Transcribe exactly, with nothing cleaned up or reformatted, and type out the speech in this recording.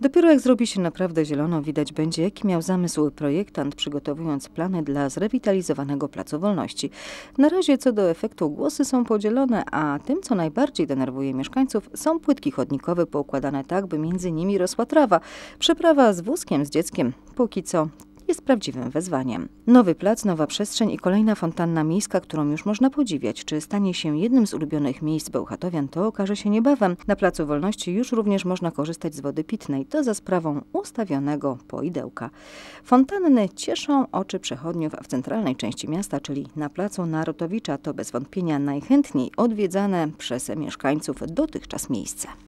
Dopiero jak zrobi się naprawdę zielono, widać będzie, jaki miał zamysł projektant, przygotowując plany dla zrewitalizowanego Placu Wolności. Na razie co do efektu głosy są podzielone, a tym, co najbardziej denerwuje mieszkańców, są płytki chodnikowe poukładane tak, by między nimi rosła trawa. Przeprawa z wózkiem, z dzieckiem, póki co jest prawdziwym wezwaniem. Nowy plac, nowa przestrzeń i kolejna fontanna miejska, którą już można podziwiać. Czy stanie się jednym z ulubionych miejsc Bełchatowian, to okaże się niebawem. Na Placu Wolności już również można korzystać z wody pitnej, to za sprawą ustawionego poidełka. Fontanny cieszą oczy przechodniów w centralnej części miasta, czyli na Placu Narutowicza. To bez wątpienia najchętniej odwiedzane przez mieszkańców dotychczas miejsce.